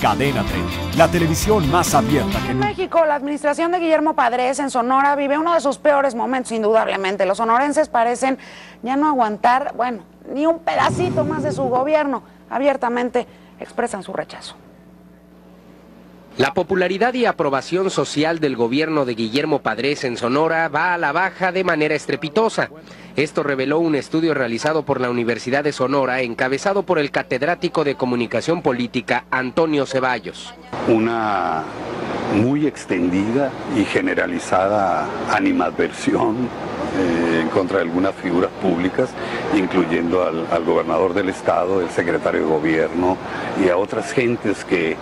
Cadena 30, la televisión más abierta que nunca. En México, la administración de Guillermo Padrés en Sonora vive uno de sus peores momentos, indudablemente. Los sonorenses parecen ya no aguantar, bueno, ni un pedacito más de su gobierno. Abiertamente expresan su rechazo. La popularidad y aprobación social del gobierno de Guillermo Padrés en Sonora va a la baja de manera estrepitosa. Esto reveló un estudio realizado por la Universidad de Sonora, encabezado por el catedrático de Comunicación Política, Antonio Ceballos. Una muy extendida y generalizada animadversión en contra de algunas figuras públicas, incluyendo al gobernador del estado, el secretario de gobierno y a otras gentes que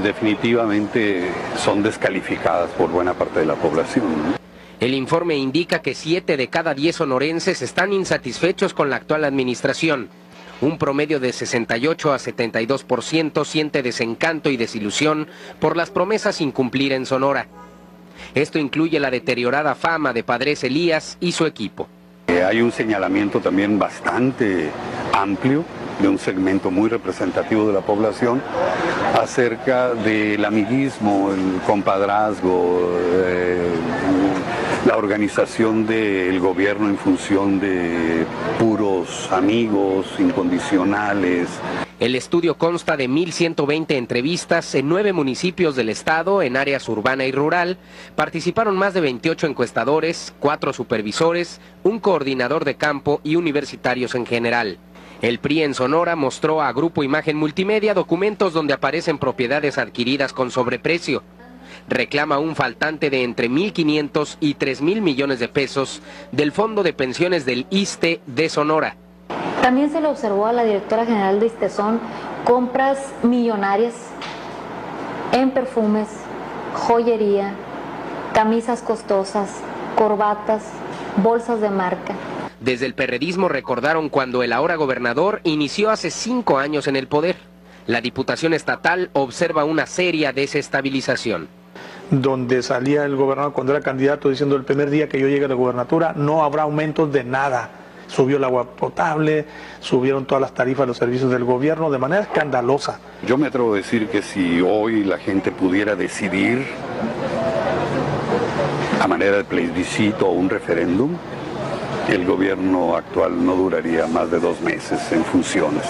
definitivamente son descalificadas por buena parte de la población, ¿no? El informe indica que 7 de cada 10 sonorenses están insatisfechos con la actual administración. Un promedio de 68 a 72% siente desencanto y desilusión por las promesas sin cumplir en Sonora. Esto incluye la deteriorada fama de Padrés Elías y su equipo. Hay un señalamiento también bastante amplio de un segmento muy representativo de la población acerca del amiguismo, el compadrazgo, la organización del gobierno en función de puros amigos incondicionales. El estudio consta de 1.120 entrevistas en 9 municipios del estado, en áreas urbana y rural. Participaron más de 28 encuestadores, 4 supervisores, un coordinador de campo y universitarios en general. El PRI en Sonora mostró a Grupo Imagen Multimedia documentos donde aparecen propiedades adquiridas con sobreprecio. Reclama un faltante de entre 1.500 y 3.000 millones de pesos del Fondo de Pensiones del Issste de Sonora. También se le observó a la directora general de Issstezón compras millonarias en perfumes, joyería, camisas costosas, corbatas, bolsas de marca. Desde el perredismo recordaron cuando el ahora gobernador inició hace 5 años en el poder. La Diputación Estatal observa una seria desestabilización. Donde salía el gobernador cuando era candidato diciendo el primer día que yo llegue a la gobernatura no habrá aumentos de nada. Subió el agua potable, subieron todas las tarifas de los servicios del gobierno de manera escandalosa. Yo me atrevo a decir que si hoy la gente pudiera decidir a manera de plebiscito o un referéndum, el gobierno actual no duraría más de 2 meses en funciones.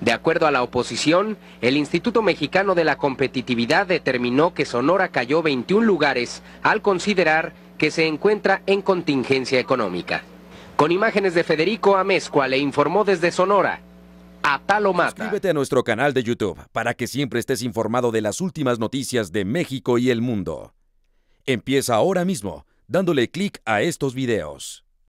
De acuerdo a la oposición, el Instituto Mexicano de la Competitividad determinó que Sonora cayó 21 lugares al considerar que se encuentra en contingencia económica. Con imágenes de Federico Amezcua, le informó desde Sonora, Atalo Mata. Suscríbete a nuestro canal de YouTube para que siempre estés informado de las últimas noticias de México y el mundo. Empieza ahora mismo dándole clic a estos videos.